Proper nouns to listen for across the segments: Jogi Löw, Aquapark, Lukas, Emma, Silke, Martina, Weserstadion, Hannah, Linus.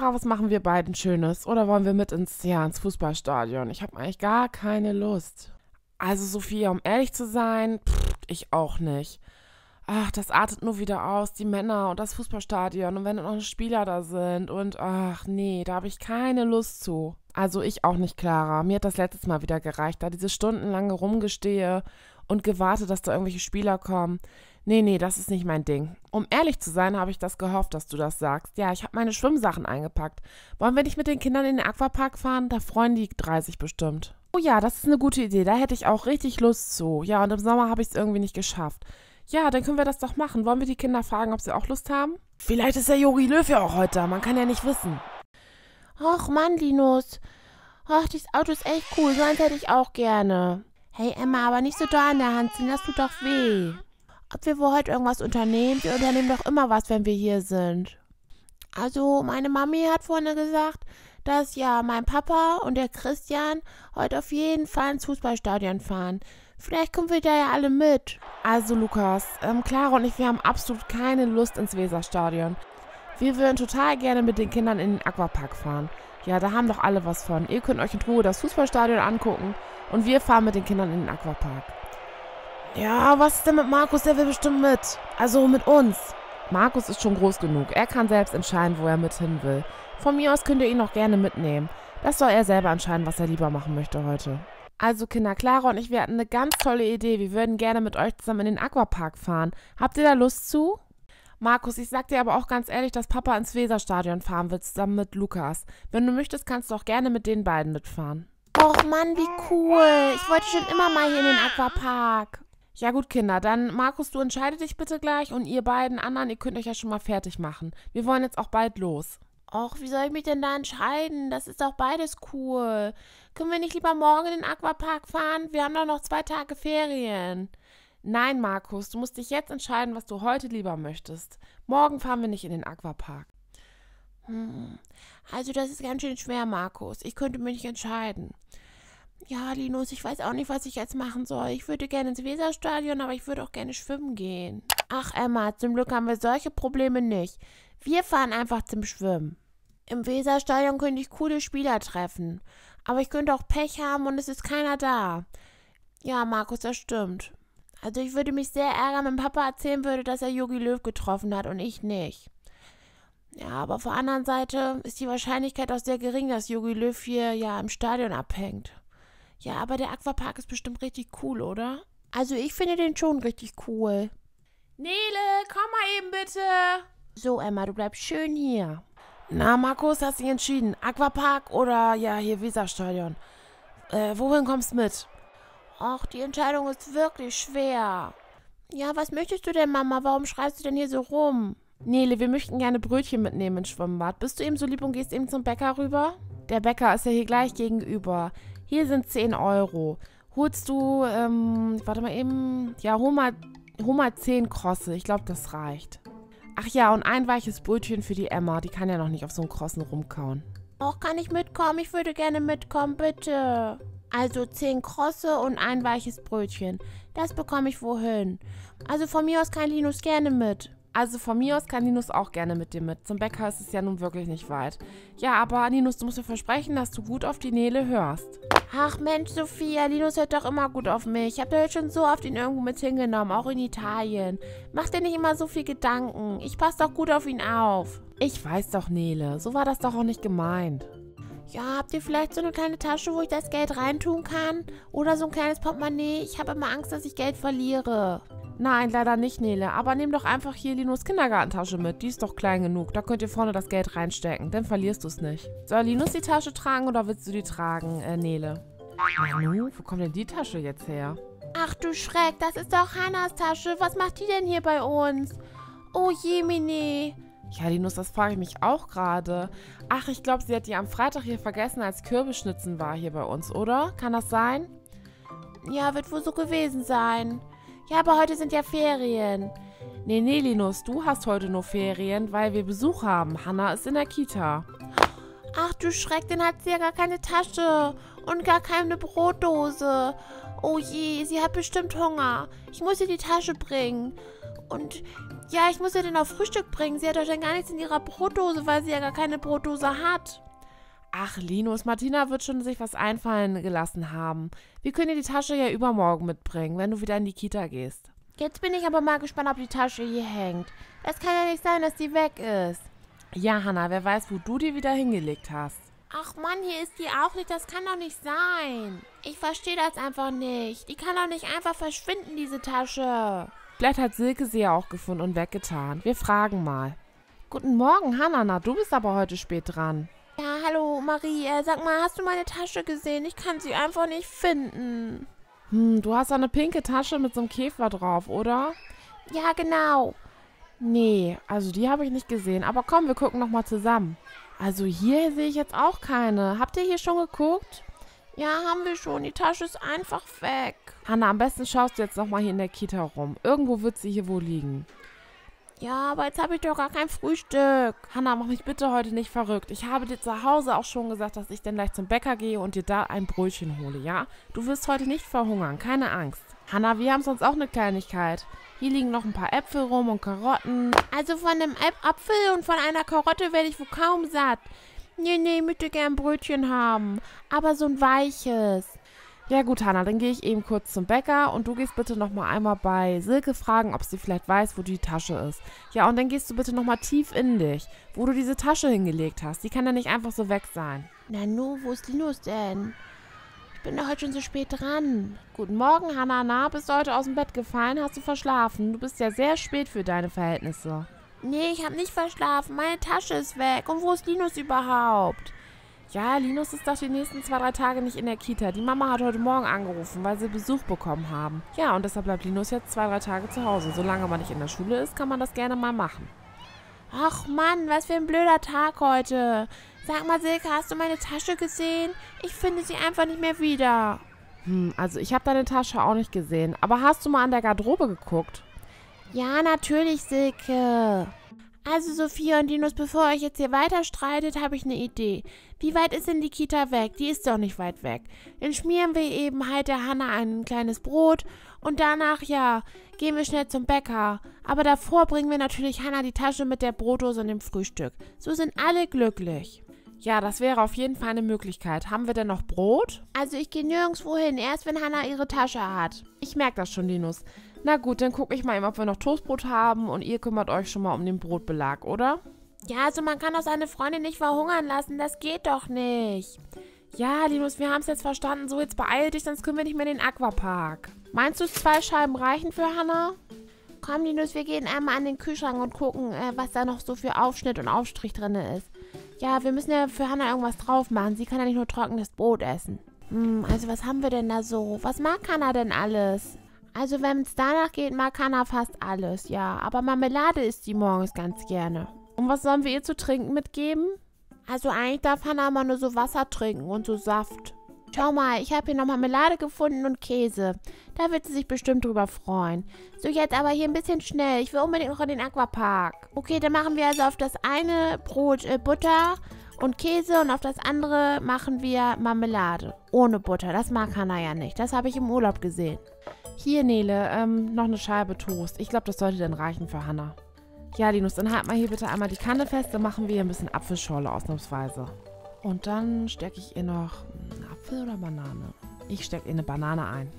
Sarah, was machen wir beiden Schönes? Oder wollen wir mit ins Fußballstadion? Ich habe eigentlich gar keine Lust. Also Sophia, um ehrlich zu sein, ich auch nicht. Ach, das artet nur wieder aus, die Männer und das Fußballstadion und wenn noch Spieler da sind und ach nee, da habe ich keine Lust zu. Also ich auch nicht, Clara. Mir hat das letztes Mal wieder gereicht, da dieses stundenlange rumgestehe und gewarte, dass da irgendwelche Spieler kommen. Nee, das ist nicht mein Ding. Um ehrlich zu sein, habe ich das gehofft, dass du das sagst. Ja, ich habe meine Schwimmsachen eingepackt. Wollen wir nicht mit den Kindern in den Aquapark fahren? Da freuen die 30 bestimmt. Oh ja, das ist eine gute Idee, da hätte ich auch richtig Lust zu. Ja, und im Sommer habe ich es irgendwie nicht geschafft. Ja, dann können wir das doch machen. Wollen wir die Kinder fragen, ob sie auch Lust haben? Vielleicht ist der Jogi Löw ja auch heute da. Man kann ja nicht wissen. Och Mann, Linus. Ach, dieses Auto ist echt cool. So eins hätte ich auch gerne. Hey Emma, aber nicht so da an der Hand ziehen. Das tut doch weh. Ob wir wohl heute irgendwas unternehmen? Wir unternehmen doch immer was, wenn wir hier sind. Also, meine Mami hat vorhin gesagt, dass ja mein Papa und der Christian heute auf jeden Fall ins Fußballstadion fahren. Vielleicht kommen wir da ja alle mit. Also Lukas, Clara und ich, wir haben absolut keine Lust ins Weserstadion. Wir würden total gerne mit den Kindern in den Aquapark fahren. Ja, da haben doch alle was von. Ihr könnt euch in Ruhe das Fußballstadion angucken und wir fahren mit den Kindern in den Aquapark. Ja, was ist denn mit Markus? Der will bestimmt mit. Also mit uns. Markus ist schon groß genug. Er kann selbst entscheiden, wo er mit hin will. Von mir aus könnt ihr ihn auch gerne mitnehmen. Das soll er selber entscheiden, was er lieber machen möchte heute. Also Kinder, Clara und ich, wir hatten eine ganz tolle Idee. Wir würden gerne mit euch zusammen in den Aquapark fahren. Habt ihr da Lust zu? Markus, ich sag dir aber auch ganz ehrlich, dass Papa ins Weserstadion fahren will, zusammen mit Lukas. Wenn du möchtest, kannst du auch gerne mit den beiden mitfahren. Och Mann, wie cool. Ich wollte schon immer mal hier in den Aquapark. Ja gut, Kinder, dann Markus, du entscheide dich bitte gleich und ihr beiden anderen, ihr könnt euch ja schon mal fertig machen. Wir wollen jetzt auch bald los. Och, wie soll ich mich denn da entscheiden? Das ist doch beides cool. Können wir nicht lieber morgen in den Aquapark fahren? Wir haben doch noch 2 Tage Ferien. Nein, Markus, du musst dich jetzt entscheiden, was du heute lieber möchtest. Morgen fahren wir nicht in den Aquapark. Also das ist ganz schön schwer, Markus. Ich könnte mich nicht entscheiden. Ja, Linus, ich weiß auch nicht, was ich jetzt machen soll. Ich würde gerne ins Weserstadion, aber ich würde auch gerne schwimmen gehen. Ach, Emma, zum Glück haben wir solche Probleme nicht. Wir fahren einfach zum Schwimmen. Im Weserstadion könnte ich coole Spieler treffen. Aber ich könnte auch Pech haben und es ist keiner da. Ja, Markus, das stimmt. Also ich würde mich sehr ärgern, wenn Papa erzählen würde, dass er Jogi Löw getroffen hat und ich nicht. Ja, aber auf der anderen Seite ist die Wahrscheinlichkeit auch sehr gering, dass Jogi Löw hier ja im Stadion abhängt. Ja, aber der Aquapark ist bestimmt richtig cool, oder? Also ich finde den schon richtig cool. Nele, komm mal eben bitte. So, Emma, du bleibst schön hier. Na, Markus, hast dich entschieden. Aquapark oder, ja, hier Weserstadion. Wohin kommst du mit? Ach, die Entscheidung ist wirklich schwer. Ja, was möchtest du denn, Mama? Warum schreist du denn hier so rum? Nele, wir möchten gerne Brötchen mitnehmen ins Schwimmbad. Bist du eben so lieb und gehst eben zum Bäcker rüber? Der Bäcker ist ja hier gleich gegenüber. Hier sind 10 Euro. Holst du, warte mal eben, ja, hol mal 10 Krosse. Ich glaube, das reicht. Ach ja, und ein weiches Brötchen für die Emma. Die kann ja noch nicht auf so einen Krossen rumkauen. Och, kann ich mitkommen? Ich würde gerne mitkommen, bitte. Also 10 Krosse und ein weiches Brötchen. Das bekomme ich wohin? Also von mir aus kann Linus gerne mit. Also von mir aus kann Linus auch gerne mit dir mit. Zum Bäcker ist es ja nun wirklich nicht weit. Ja, aber Linus, du musst mir versprechen, dass du gut auf die Nele hörst. Ach Mensch, Sophia, Linus hört doch immer gut auf mich. Ich habe ja jetzt schon so oft ihn irgendwo mit hingenommen, auch in Italien. Mach dir nicht immer so viel Gedanken. Ich passe doch gut auf ihn auf. Ich weiß doch, Nele, so war das doch auch nicht gemeint. Ja, habt ihr vielleicht so eine kleine Tasche, wo ich das Geld reintun kann? Oder so ein kleines Portemonnaie? Ich habe immer Angst, dass ich Geld verliere. Nein, leider nicht, Nele. Aber nimm doch einfach hier Linus' Kindergartentasche mit. Die ist doch klein genug. Da könnt ihr vorne das Geld reinstecken. Dann verlierst du es nicht. Soll Linus die Tasche tragen oder willst du die tragen, Nele? Manu, wo kommt denn die Tasche jetzt her? Ach du Schreck, das ist doch Hannahs Tasche. Was macht die denn hier bei uns? Oh jemine. Ja, Linus, das frage ich mich auch gerade. Ach, ich glaube, sie hat die am Freitag hier vergessen, als Kürbisschnitzen war hier bei uns, oder? Kann das sein? Ja, wird wohl so gewesen sein. Ja, aber heute sind ja Ferien. Nee, Linus, du hast heute nur Ferien, weil wir Besuch haben. Hannah ist in der Kita. Ach du Schreck, dann hat sie ja gar keine Tasche und gar keine Brotdose. Oh je, sie hat bestimmt Hunger. Ich muss ihr die Tasche bringen. Und ja, ich muss ihr dann auch Frühstück bringen. Sie hat doch dann gar nichts in ihrer Brotdose, weil sie ja gar keine Brotdose hat. Ach, Linus, Martina wird schon sich was einfallen gelassen haben. Wir können dir die Tasche ja übermorgen mitbringen, wenn du wieder in die Kita gehst. Jetzt bin ich aber mal gespannt, ob die Tasche hier hängt. Es kann ja nicht sein, dass die weg ist. Ja, Hannah, wer weiß, wo du die wieder hingelegt hast. Ach Mann, hier ist die auch nicht. Das kann doch nicht sein. Ich verstehe das einfach nicht. Die kann doch nicht einfach verschwinden, diese Tasche. Vielleicht hat Silke sie ja auch gefunden und weggetan. Wir fragen mal. Guten Morgen, Hannah. Na, du bist aber heute spät dran. Ja, hallo, Marie. Sag mal, hast du meine Tasche gesehen? Ich kann sie einfach nicht finden. Hm, du hast doch eine pinke Tasche mit so einem Käfer drauf, oder? Ja, genau. Nee, also die habe ich nicht gesehen. Aber komm, wir gucken nochmal zusammen. Also hier sehe ich jetzt auch keine. Habt ihr hier schon geguckt? Ja, haben wir schon. Die Tasche ist einfach weg. Hannah, am besten schaust du jetzt nochmal hier in der Kita rum. Irgendwo wird sie hier wohl liegen. Ja, aber jetzt habe ich doch gar kein Frühstück. Hannah, mach mich bitte heute nicht verrückt. Ich habe dir zu Hause auch schon gesagt, dass ich dann gleich zum Bäcker gehe und dir da ein Brötchen hole, ja? Du wirst heute nicht verhungern, keine Angst. Hannah, wir haben sonst auch eine Kleinigkeit. Hier liegen noch ein paar Äpfel rum und Karotten. Also von einem Apfel und von einer Karotte werde ich wohl kaum satt. Nee, ich möchte gern ein Brötchen haben. Aber so ein weiches. Ja gut, Hannah, dann gehe ich eben kurz zum Bäcker und du gehst bitte nochmal einmal bei Silke fragen, ob sie vielleicht weiß, wo die Tasche ist. Ja, und dann gehst du bitte nochmal tief in dich, wo du diese Tasche hingelegt hast. Die kann ja nicht einfach so weg sein. Na nu, wo ist Linus denn? Ich bin doch heute schon so spät dran. Guten Morgen, Hannah. Na, bist du heute aus dem Bett gefallen? Hast du verschlafen? Du bist ja sehr spät für deine Verhältnisse. Nee, ich habe nicht verschlafen. Meine Tasche ist weg. Und wo ist Linus überhaupt? Ja, Linus ist doch die nächsten 2-3 Tage nicht in der Kita. Die Mama hat heute Morgen angerufen, weil sie Besuch bekommen haben. Ja, und deshalb bleibt Linus jetzt 2-3 Tage zu Hause. Solange man nicht in der Schule ist, kann man das gerne mal machen. Ach Mann, was für ein blöder Tag heute. Sag mal, Silke, hast du meine Tasche gesehen? Ich finde sie einfach nicht mehr wieder. Hm, also ich habe deine Tasche auch nicht gesehen. Aber hast du mal an der Garderobe geguckt? Ja, natürlich, Silke. Also, Sophie und Linus, bevor ihr euch jetzt hier weiter streitet, habe ich eine Idee. Wie weit ist denn die Kita weg? Die ist doch nicht weit weg. Dann schmieren wir eben halt der Hannah ein kleines Brot und danach, ja, gehen wir schnell zum Bäcker. Aber davor bringen wir natürlich Hannah die Tasche mit der Brotdose und dem Frühstück. So sind alle glücklich. Ja, das wäre auf jeden Fall eine Möglichkeit. Haben wir denn noch Brot? Also, ich gehe nirgendwo hin, erst wenn Hannah ihre Tasche hat. Ich merke das schon, Linus. Na gut, dann gucke ich mal eben, ob wir noch Toastbrot haben und ihr kümmert euch schon mal um den Brotbelag, oder? Ja, also man kann doch seine Freundin nicht verhungern lassen, das geht doch nicht. Ja, Linus, wir haben es jetzt verstanden, so jetzt beeil dich, sonst können wir nicht mehr in den Aquapark. Meinst du, 2 Scheiben reichen für Hannah? Komm, Linus, wir gehen einmal an den Kühlschrank und gucken, was da noch so für Aufschnitt und Aufstrich drin ist. Ja, wir müssen ja für Hannah irgendwas drauf machen, sie kann ja nicht nur trockenes Brot essen. Hm, also was haben wir denn da so? Was mag Hannah denn alles? Also wenn es danach geht, mag Hannah fast alles, ja. Aber Marmelade isst sie morgens ganz gerne. Und was sollen wir ihr zu trinken mitgeben? Also eigentlich darf Hannah immer nur so Wasser trinken und so Saft. Schau mal, ich habe hier noch Marmelade gefunden und Käse. Da wird sie sich bestimmt drüber freuen. So, jetzt aber hier ein bisschen schnell. Ich will unbedingt noch in den Aquapark. Okay, dann machen wir also auf das eine Brot Butter und Käse und auf das andere machen wir Marmelade. Ohne Butter, das mag Hannah ja nicht. Das habe ich im Urlaub gesehen. Hier, Nele, noch eine Scheibe Toast. Ich glaube, das sollte dann reichen für Hannah. Ja, Linus, dann halt mal hier bitte einmal die Kanne fest. Dann machen wir hier ein bisschen Apfelschorle ausnahmsweise. Und dann stecke ich ihr noch einen Apfel oder Banane? Ich stecke ihr eine Banane ein.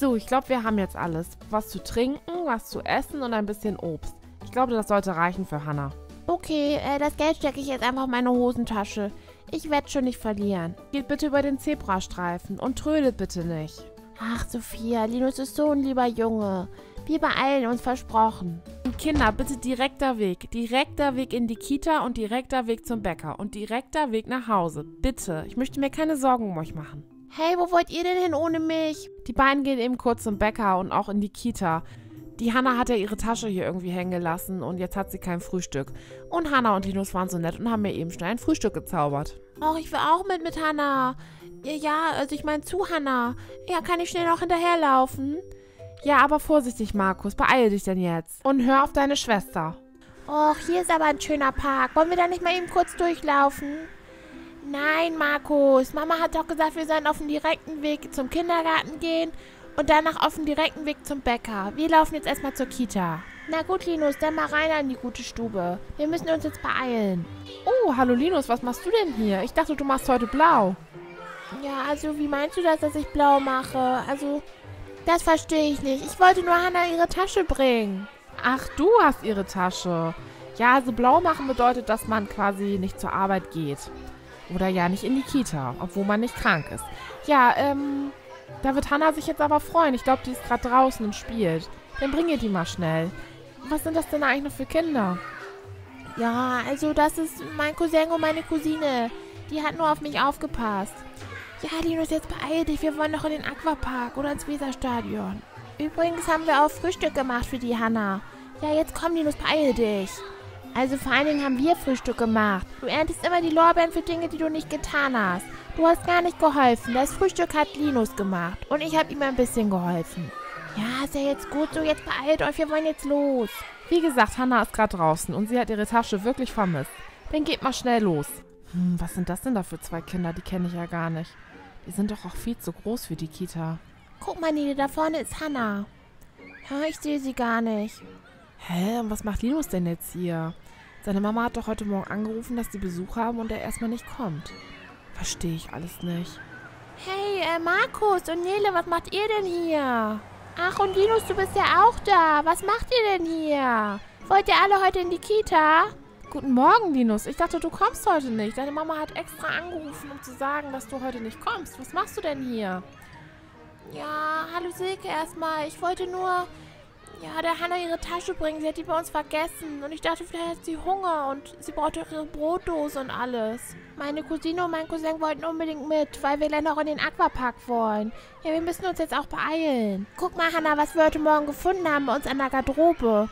So, ich glaube, wir haben jetzt alles. Was zu trinken, was zu essen und ein bisschen Obst. Ich glaube, das sollte reichen für Hannah. Okay, das Geld stecke ich jetzt einfach in meine Hosentasche. Ich werde schon nicht verlieren. Geht bitte über den Zebrastreifen und trödelt bitte nicht. Ach, Sophia, Linus ist so ein lieber Junge. Wir beeilen uns, versprochen. Und Kinder, bitte direkter Weg. Direkter Weg in die Kita und direkter Weg zum Bäcker. Und direkter Weg nach Hause. Bitte, ich möchte mir keine Sorgen um euch machen. Hey, wo wollt ihr denn hin ohne mich? Die beiden gehen eben kurz zum Bäcker und auch in die Kita. Die Hannah hat ja ihre Tasche hier irgendwie hängen gelassen und jetzt hat sie kein Frühstück. Und Hannah und Linus waren so nett und haben mir eben schnell ein Frühstück gezaubert. Och, ich will auch mit Hannah. Ja, also ich meine zu Hannah. Ja, kann ich schnell noch hinterherlaufen? Ja, aber vorsichtig, Markus. Beeil dich denn jetzt. Und hör auf deine Schwester. Och, hier ist aber ein schöner Park. Wollen wir da nicht mal eben kurz durchlaufen? Nein, Markus. Mama hat doch gesagt, wir sollen auf den direkten Weg zum Kindergarten gehen und danach auf den direkten Weg zum Bäcker. Wir laufen jetzt erstmal zur Kita. Na gut, Linus, dann mal rein in die gute Stube. Wir müssen uns jetzt beeilen. Oh, hallo Linus, was machst du denn hier? Ich dachte, du machst heute blau. Ja, also wie meinst du das, dass ich blau mache? Also, das verstehe ich nicht. Ich wollte nur Hannah ihre Tasche bringen. Ach, du hast ihre Tasche. Ja, also blau machen bedeutet, dass man quasi nicht zur Arbeit geht. Oder ja, nicht in die Kita, obwohl man nicht krank ist. Ja, da wird Hannah sich jetzt aber freuen. Ich glaube, die ist gerade draußen und spielt. Dann bring ihr die mal schnell. Was sind das denn eigentlich noch für Kinder? Ja, also das ist mein Cousin und meine Cousine. Die hat nur auf mich aufgepasst. Ja, Linus, jetzt beeil dich. Wir wollen doch in den Aquapark oder ins Weserstadion. Übrigens haben wir auch Frühstück gemacht für die Hannah. Ja, jetzt komm, Linus, beeil dich. Also vor allen Dingen haben wir Frühstück gemacht. Du erntest immer die Lorbeeren für Dinge, die du nicht getan hast. Du hast gar nicht geholfen. Das Frühstück hat Linus gemacht. Und ich habe ihm ein bisschen geholfen. Ja, ist ja jetzt gut so. Jetzt beeilt euch. Wir wollen jetzt los. Wie gesagt, Hannah ist gerade draußen und sie hat ihre Tasche wirklich vermisst. Dann geht mal schnell los. Hm, was sind das denn da für zwei Kinder? Die kenne ich ja gar nicht. Die sind doch auch viel zu groß für die Kita. Guck mal, Nele, da vorne ist Hannah. Ja, ich sehe sie gar nicht. Hä, und was macht Linus denn jetzt hier? Seine Mama hat doch heute Morgen angerufen, dass sie Besuch haben und er erstmal nicht kommt. Verstehe ich alles nicht. Hey, Markus und Nele, was macht ihr denn hier? Ach, und Linus, du bist ja auch da. Was macht ihr denn hier? Wollt ihr alle heute in die Kita? Guten Morgen, Linus. Ich dachte, du kommst heute nicht. Deine Mama hat extra angerufen, um zu sagen, dass du heute nicht kommst. Was machst du denn hier? Ja, hallo Silke erstmal. Ich wollte nur... Ja, der Hannah ihre Tasche bringen. Sie hat die bei uns vergessen. Und ich dachte, vielleicht hat sie Hunger und sie braucht ihre Brotdose und alles. Meine Cousine und mein Cousin wollten unbedingt mit, weil wir gleich noch in den Aquapark wollen. Ja, wir müssen uns jetzt auch beeilen. Guck mal, Hannah, was wir heute Morgen gefunden haben bei uns an der Garderobe.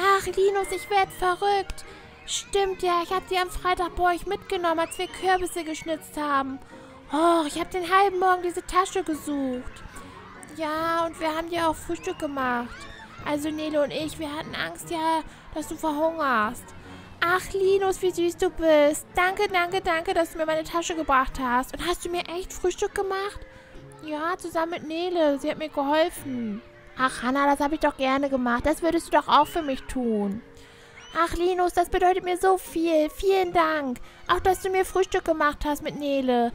Ach, Linus, ich werde verrückt. Stimmt, ja, ich habe die am Freitag bei euch mitgenommen, als wir Kürbisse geschnitzt haben. Oh, ich habe den halben Morgen diese Tasche gesucht. Ja, und wir haben dir auch Frühstück gemacht. Also Nele und ich, wir hatten Angst, ja, dass du verhungerst. Ach, Linus, wie süß du bist. Danke, danke, danke, dass du mir meine Tasche gebracht hast. Und hast du mir echt Frühstück gemacht? Ja, zusammen mit Nele. Sie hat mir geholfen. Ach, Hannah, das habe ich doch gerne gemacht. Das würdest du doch auch für mich tun. Ach, Linus, das bedeutet mir so viel. Vielen Dank. Auch, dass du mir Frühstück gemacht hast mit Nele.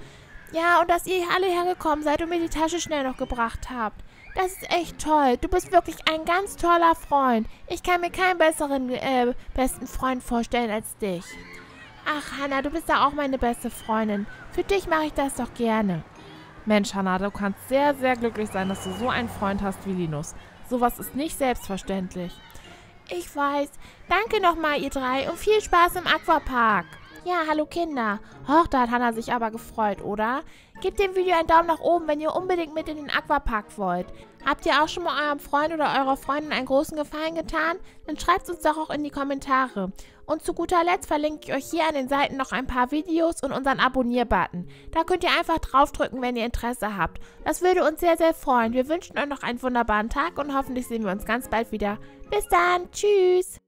Ja, und dass ihr alle hergekommen seid und mir die Tasche schnell noch gebracht habt. Das ist echt toll. Du bist wirklich ein ganz toller Freund. Ich kann mir keinen besseren, besten Freund vorstellen als dich. Ach, Hannah, du bist ja auch meine beste Freundin. Für dich mache ich das doch gerne. Mensch, Hannah, du kannst sehr, sehr glücklich sein, dass du so einen Freund hast wie Linus. Sowas ist nicht selbstverständlich. Ich weiß. Danke nochmal, ihr drei, und viel Spaß im Aquapark. Ja, hallo Kinder. Och, da hat Hannah sich aber gefreut, oder? Gebt dem Video einen Daumen nach oben, wenn ihr unbedingt mit in den Aquapark wollt. Habt ihr auch schon mal eurem Freund oder eurer Freundin einen großen Gefallen getan? Dann schreibt es uns doch auch in die Kommentare. Und zu guter Letzt verlinke ich euch hier an den Seiten noch ein paar Videos und unseren Abonnier-Button. Da könnt ihr einfach draufdrücken, wenn ihr Interesse habt. Das würde uns sehr, sehr freuen. Wir wünschen euch noch einen wunderbaren Tag und hoffentlich sehen wir uns ganz bald wieder. Bis dann. Tschüss.